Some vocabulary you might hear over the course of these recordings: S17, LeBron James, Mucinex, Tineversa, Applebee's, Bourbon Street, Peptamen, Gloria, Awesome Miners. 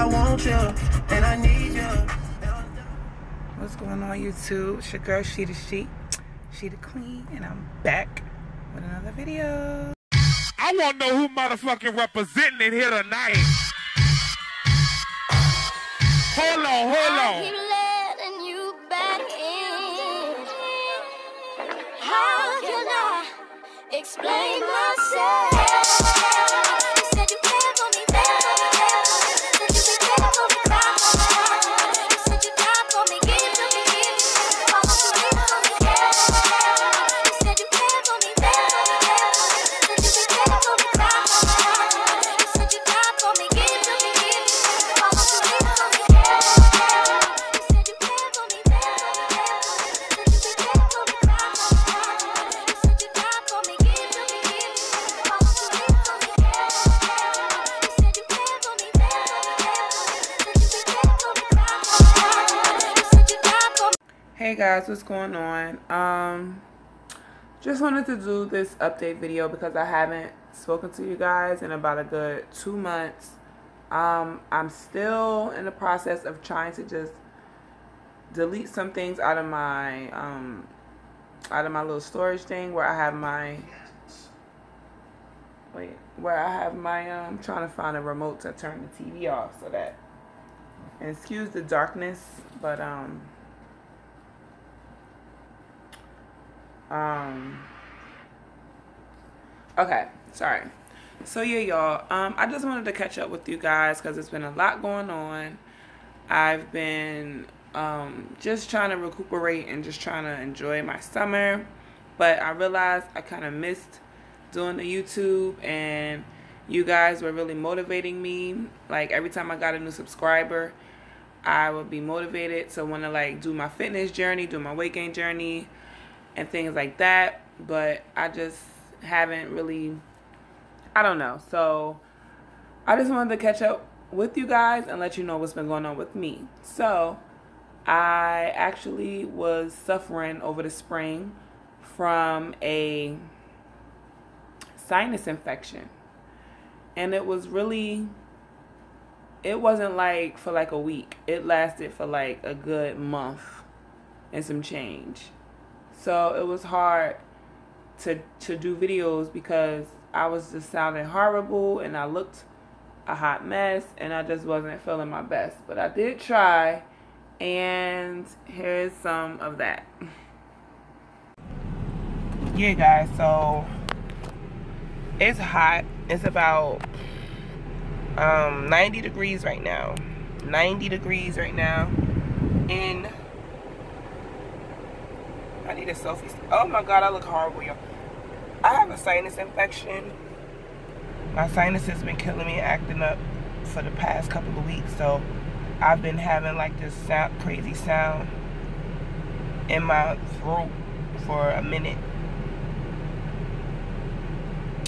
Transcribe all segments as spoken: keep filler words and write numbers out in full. I want you, and I need you. What's going on, YouTube? It's your girl, She the Sheet, She the Queen, and I'm back with another video. I want to know who motherfucking representing it here tonight. Hold on, hold on. Explain myself. You said you cared for me better. You said you cared for me better. You said you died for me, gave it to me, gave it to me. I want you to live me better. You said you cared for me better. You said you cared for me better. You said you died for me, gave it to me, gave it to me. I want you to live me better. You said you cared for me better. You said you cared for me better. Hey guys, what's going on? Um, just wanted to do this update video because I haven't spoken to you guys in about a good two months. Um, I'm still in the process of trying to just delete some things out of my um, out of my little storage thing where I have my wait, where I have my um trying to find a remote to turn the T V off so that, and excuse the darkness, but um. Um, okay, sorry. So yeah, y'all, um, I just wanted to catch up with you guys because it's been a lot going on. I've been, um, just trying to recuperate and just trying to enjoy my summer, but I realized I kind of missed doing the YouTube, and you guys were really motivating me. Like, every time I got a new subscriber, I would be motivated to want to, like, do my fitness journey, do my weight gain journey, and things like that. But I just haven't really, I don't know. So I just wanted to catch up with you guys and let you know what's been going on with me. So I actually was suffering over the spring from a sinus infection. And it was really, it wasn't like for like a week. It lasted for like a good month and some change. So it was hard to to do videos because I was just sounding horrible and I looked a hot mess and I just wasn't feeling my best. But I did try, and here's some of that. Yeah, guys, so it's hot. It's about um, ninety degrees right now. ninety degrees right now. In... I need a selfie. Oh my God, I look horrible, y'all. I have a sinus infection. My sinus has been killing me, acting up for the past couple of weeks. So I've been having like this sound, crazy sound in my throat for a minute.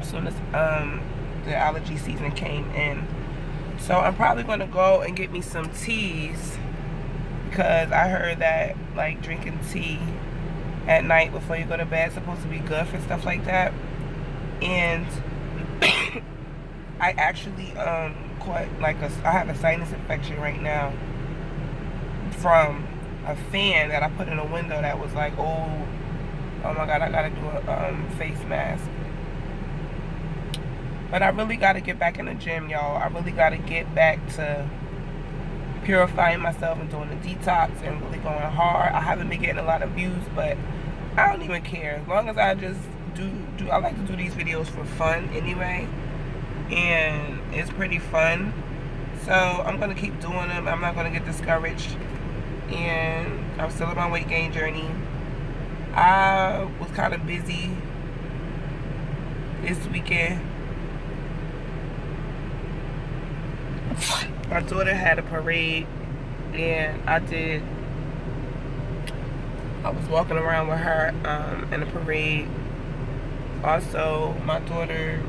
As soon as um, the allergy season came in. So I'm probably going to go and get me some teas because I heard that like drinking tea at night before you go to bed supposed to be good for stuff like that. And I actually um caught like a I have a sinus infection right now from a fan that I put in a window that was like, oh oh my God, I gotta do a um face mask. But I really gotta get back in the gym, y'all. I really gotta get back to purifying myself and doing the detox and really going hard. I haven't been getting a lot of views, but I don't even care. As long as I just do, do I like to do these videos for fun anyway, and it's pretty fun. So I'm going to keep doing them. I'm not going to get discouraged, and I'm still on my weight gain journey. I was kind of busy this weekend. My daughter had a parade, and I did, I was walking around with her um, in the parade. Also, my daughter,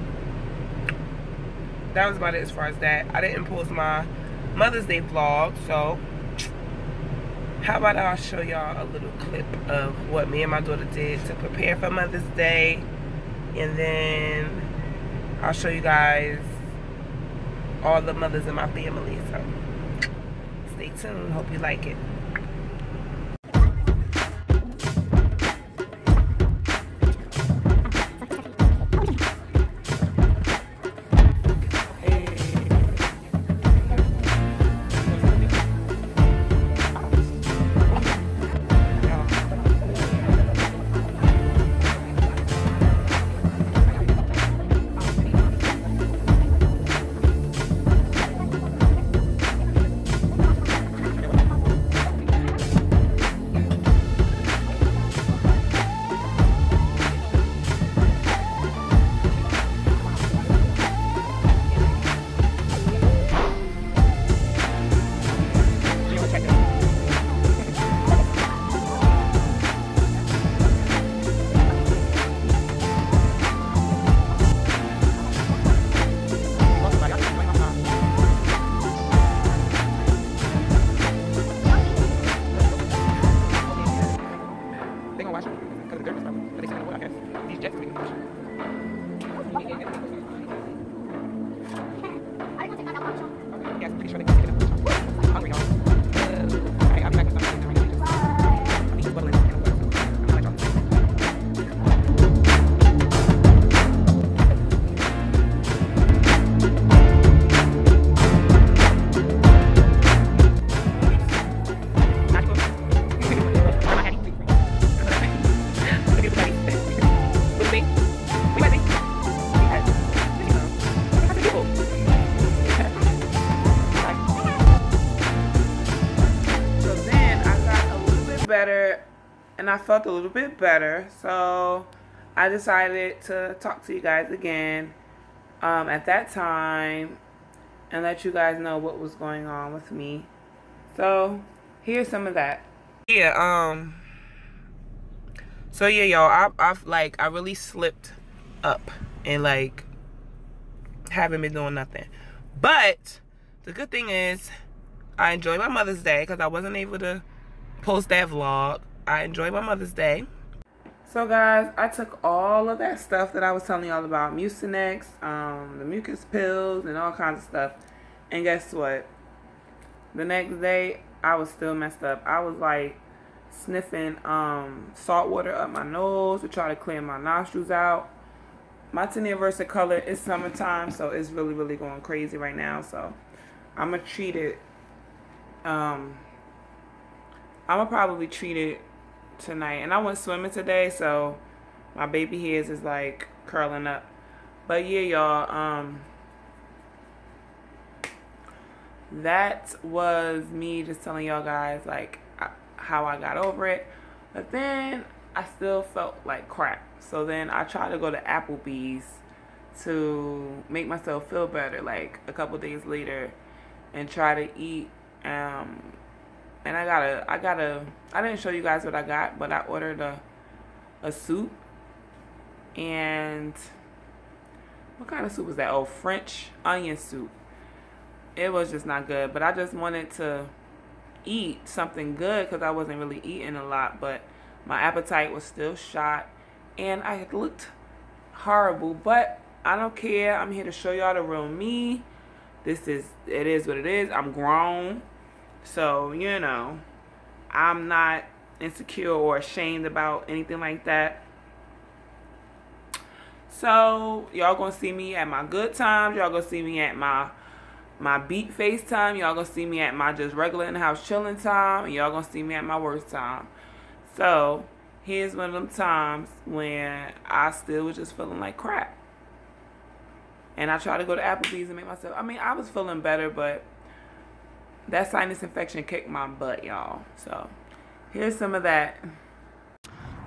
that was about it as far as that. I didn't post my Mother's Day vlog, so how about I'll show y'all a little clip of what me and my daughter did to prepare for Mother's Day, and then I'll show you guys all the mothers in my family. So stay tuned. Hope you like it. And I felt a little bit better, so I decided to talk to you guys again um, at that time and let you guys know what was going on with me. So here's some of that. Yeah. Um. So yeah, y'all. I I've like I really slipped up and like haven't been doing nothing. But the good thing is I enjoyed my Mother's Day because I wasn't able to post that vlog. I enjoyed my Mother's Day. So guys, I took all of that stuff that I was telling y'all about, Mucinex, um, the mucus pills, and all kinds of stuff. And guess what? The next day, I was still messed up. I was like sniffing um, salt water up my nose to try to clear my nostrils out. My Tineversa color is summertime, so it's really, really going crazy right now. So I'm gonna treat it. Um, I'm gonna probably treat it tonight, and I went swimming today, so my baby hairs is like curling up. But yeah, y'all, um that was me just telling y'all guys like I, how I got over it. But then I still felt like crap, so then I tried to go to Applebee's to make myself feel better like a couple days later and try to eat. um And I got a, I got a, I didn't show you guys what I got, but I ordered a, a soup. And what kind of soup was that? Oh, French onion soup. It was just not good, but I just wanted to eat something good because I wasn't really eating a lot, but my appetite was still shot and I looked horrible, but I don't care. I'm here to show y'all the real me. This is, it is what it is. I'm grown. So, you know, I'm not insecure or ashamed about anything like that. So, y'all gonna see me at my good times. Y'all gonna see me at my my beat face time. Y'all gonna see me at my just regular in the house chilling time. And y'all gonna see me at my worst time. So, here's one of them times when I still was just feeling like crap. And I tried to go to Applebee's and make myself... I mean, I was feeling better, but... that sinus infection kicked my butt, y'all. So, here's some of that.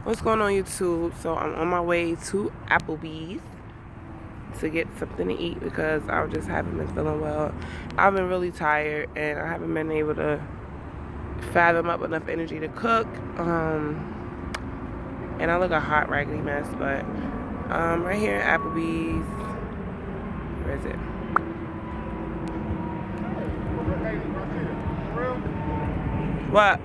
What's going on, YouTube? So, I'm on my way to Applebee's to get something to eat because I just haven't been feeling well. I've been really tired, and I haven't been able to fathom up enough energy to cook. Um, and I look a hot, raggedy mess, but um, right here at Applebee's, where is it? What?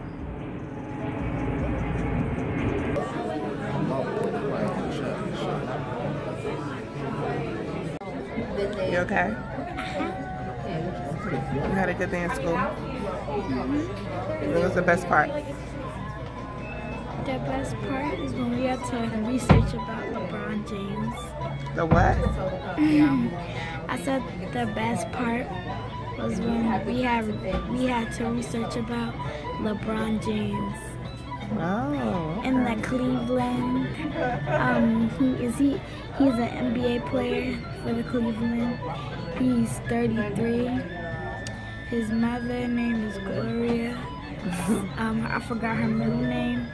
You okay? Uh-huh. You had a good day in school? Mm-hmm. What was the best part? The best part is when we had to research about LeBron James. The what? I said the best part was when we had we had to research about LeBron James. Oh. Okay. In the Cleveland, um, he is he he's an N B A player for the Cleveland. He's thirty-three. His mother name is Gloria. um, I forgot her middle name.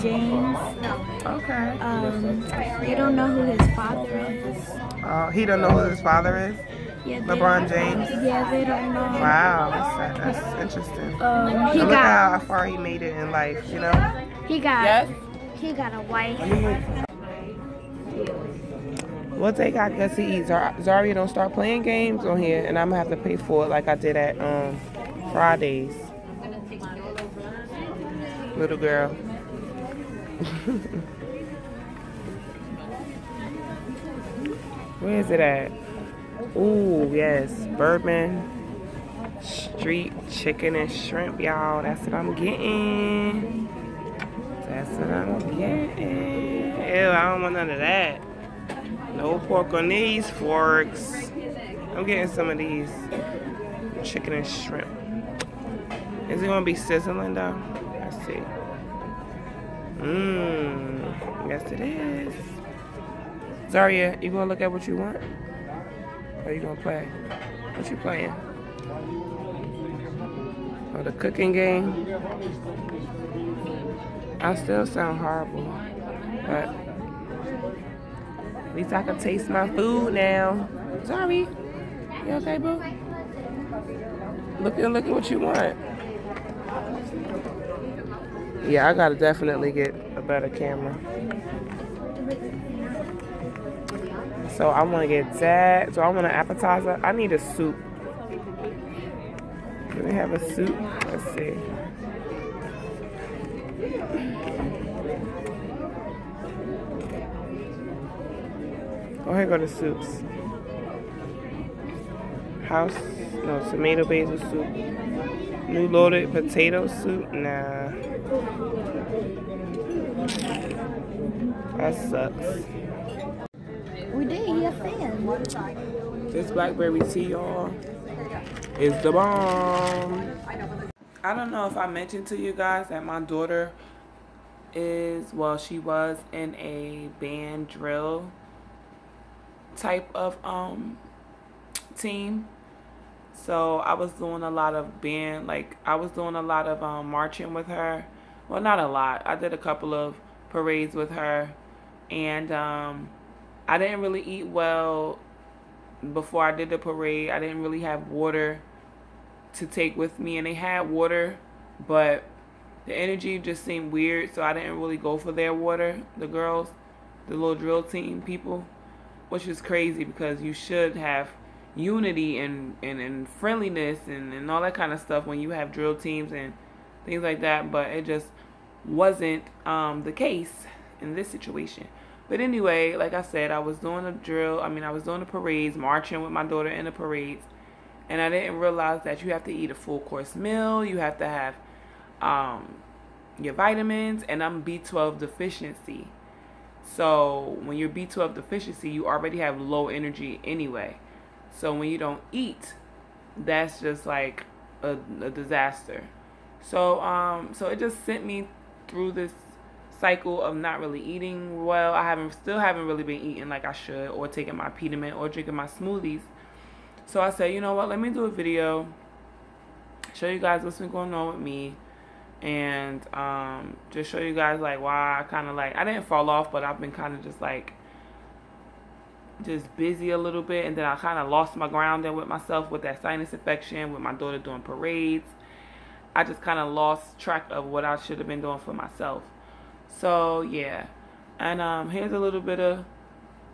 James. Okay. Um, they don't know who his father is. Oh, he don't know who his father is? Yeah, LeBron James? Yeah, they don't know. Wow, that's, that's interesting. Um, he got, look how far he made it in life, you know? He got, yes? He got a wife. What they got good to eat? Zaria don't start playing games on here, and I'm going to have to pay for it like I did at um, Fridays. Little girl. Where is it at? Ooh, yes, Bourbon Street chicken and shrimp, y'all. That's what I'm getting. That's what I'm getting. Ew, I don't want none of that. No pork on these forks. I'm getting some of these chicken and shrimp. Is it gonna be sizzling though? Let's see. Mmm, yes it is. Zaria, you gonna look at what you want? Or you gonna play? What you playing? Oh, the cooking game? I still sound horrible, but at least I can taste my food now. Zaria, you okay, boo? Look at, look at what you want. Yeah, I gotta definitely get a better camera. So I wanna get that. So I want an appetizer. I need a soup. Do they have a soup? Let's see. Oh, here go the soups. House, no, tomato basil soup. New loaded potato soup, nah. That sucks. We did, he a fan. This blackberry tea, y'all, is the bomb. I don't know if I mentioned to you guys that my daughter is, well, she was in a band drill type of um team. So I was doing a lot of band, like I was doing a lot of um, marching with her. Well, not a lot. I did a couple of parades with her, and um, I didn't really eat well before I did the parade. I didn't really have water to take with me, and they had water, but the energy just seemed weird, so I didn't really go for their water, the girls, the little drill team people, which is crazy because you should have unity and, and, and friendliness and, and all that kind of stuff when you have drill teams and things like that, but it just wasn't um, the case in this situation. But anyway, like I said, I was doing a drill. I mean, I was doing the parades, marching with my daughter in the parades, and I didn't realize that you have to eat a full course meal. You have to have um, your vitamins, and I'm B twelve deficiency. So when you're B twelve deficiency, you already have low energy anyway. So when you don't eat, that's just like a, a disaster. So um, so it just sent me through this cycle of not really eating well. I haven't still haven't really been eating like I should, or taking my Peptamen, or drinking my smoothies. So I said, you know what? Let me do a video, show you guys what's been going on with me, and um, just show you guys like why I kind of like I didn't fall off, but I've been kind of just like just busy a little bit, and then I kind of lost my grounding with myself with that sinus infection, with my daughter doing parades. I just kind of lost track of what I should have been doing for myself. So, yeah. And um, here's a little bit of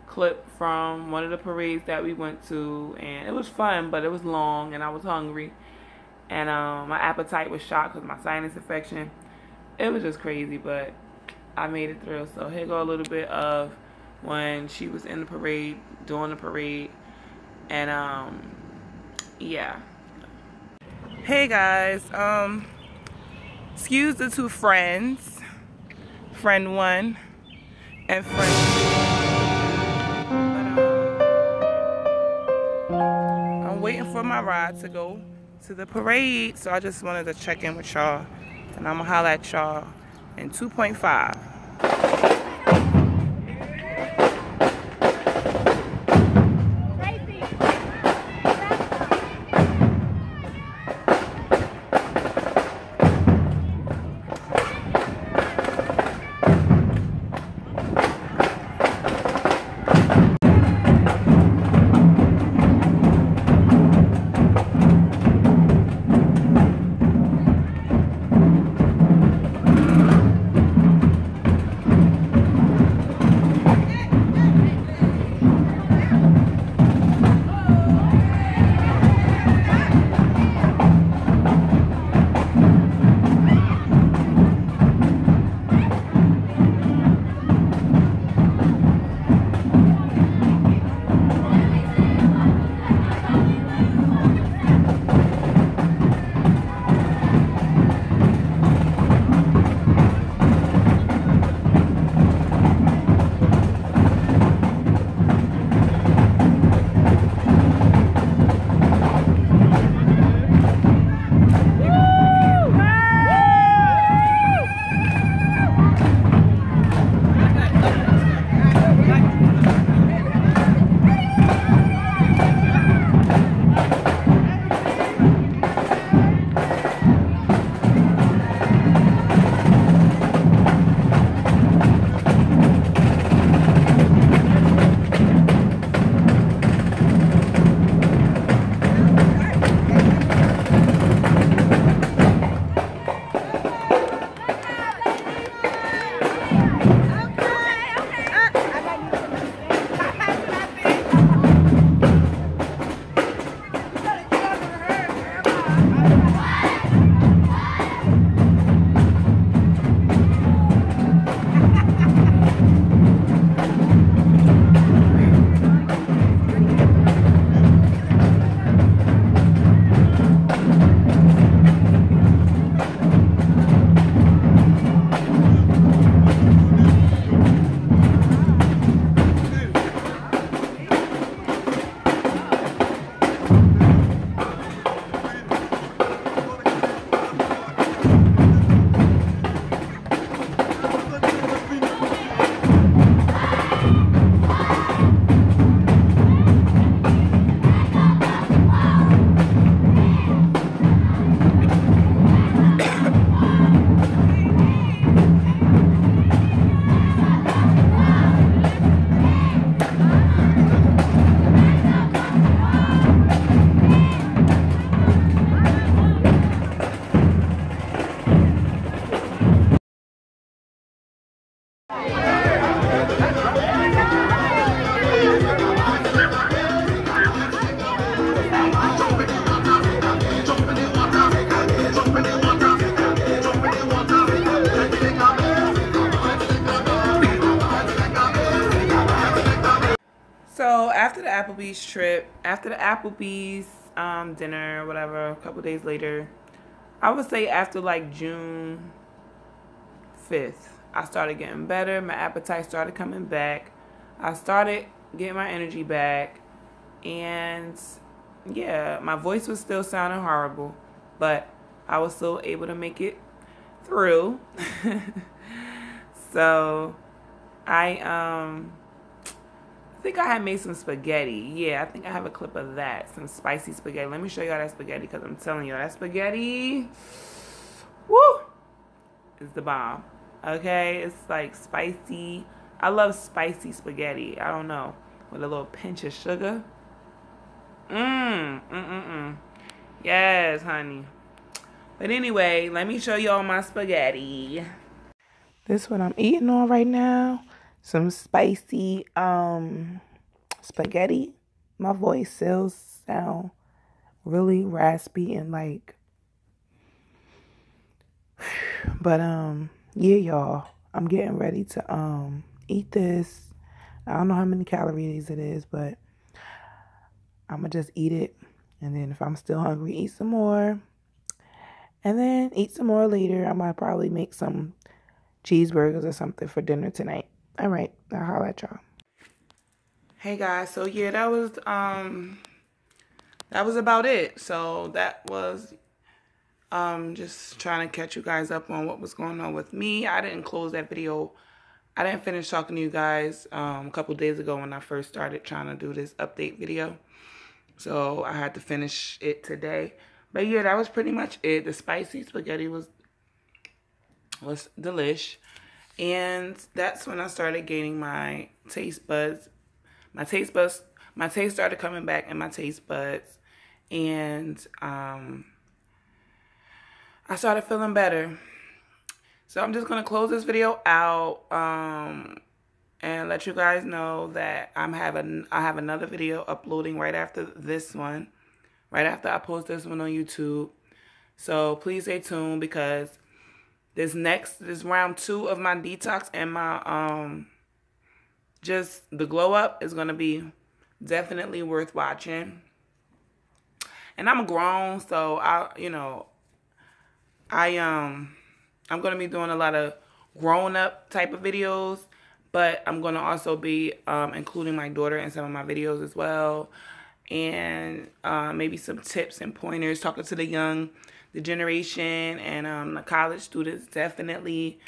clip from one of the parades that we went to. And it was fun, but it was long, and I was hungry. And um, my appetite was shot because my sinus infection. It was just crazy, but I made it through. So here go a little bit of when she was in the parade, doing the parade. And, um, yeah. Hey guys, um, excuse the two friends, friend one and friend two, but um, I'm waiting for my ride to go to the parade, so I just wanted to check in with y'all, and I'm gonna holler at y'all in two point five. Applebee's trip, after the Applebee's um, dinner, whatever, a couple days later, I would say after like June fifth, I started getting better. My appetite started coming back. I started getting my energy back. And yeah, my voice was still sounding horrible, but I was still able to make it through. So I, um... I think I had made some spaghetti. Yeah, I think I have a clip of that. Some spicy spaghetti. Let me show y'all that spaghetti, because I'm telling you, that spaghetti, woo, is the bomb. Okay? It's like spicy. I love spicy spaghetti. I don't know. With a little pinch of sugar. Mmm. Mm-mm-mm. Yes, honey. But anyway, let me show y'all my spaghetti. This is what I'm eating on right now. Some spicy um, spaghetti. My voice still sounds really raspy and like, but um, yeah, y'all, I'm getting ready to um eat this. I don't know how many calories it is, but I'm gonna just eat it. And then if I'm still hungry, eat some more. and then eat some more later. I might probably make some cheeseburgers or something for dinner tonight. All right, I'll holler at y'all. Hey guys, so yeah, that was um that was about it. So that was um just trying to catch you guys up on what was going on with me. I didn't close that video. I didn't finish talking to you guys um, a couple days ago when I first started trying to do this update video. So I had to finish it today. But yeah, that was pretty much it. The spicy spaghetti was was delish. And that's when I started gaining my taste buds. My taste buds, my taste started coming back in my taste buds. And um, I started feeling better. So I'm just going to close this video out um, and let you guys know that I'm having, I have another video uploading right after this one, right after I post this one on YouTube. So please stay tuned, because this next, this round two of my detox and my, um, just the glow up is going to be definitely worth watching. And I'm grown, so I, you know, I, um... I'm going to be doing a lot of grown-up type of videos, but I'm going to also be um, including my daughter in some of my videos as well, and uh, maybe some tips and pointers, talking to the young, the generation, and um, the college students, definitely,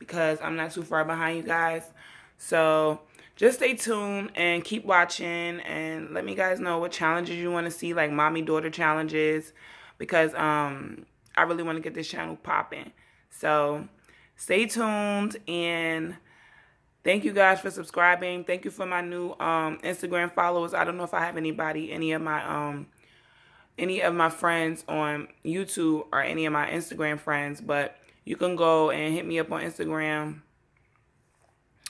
because I'm not too far behind you guys. So just stay tuned and keep watching, and let me guys know what challenges you want to see, like mommy-daughter challenges, because um, I really want to get this channel popping. So stay tuned, and thank you guys for subscribing. Thank you for my new um, Instagram followers. I don't know if I have anybody, any of my um, any of my friends on YouTube or any of my Instagram friends, but you can go and hit me up on Instagram.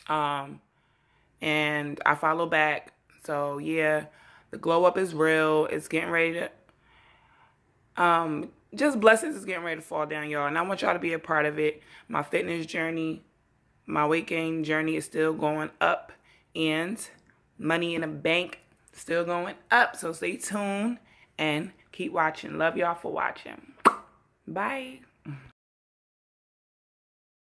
Um, and I follow back. So yeah, the glow up is real. It's getting ready to. Um, Just blessings is getting ready to fall down, y'all. And I want y'all to be a part of it. My fitness journey, my weight gain journey is still going up. And money in the bank still going up. So stay tuned and keep watching. Love y'all for watching. Bye.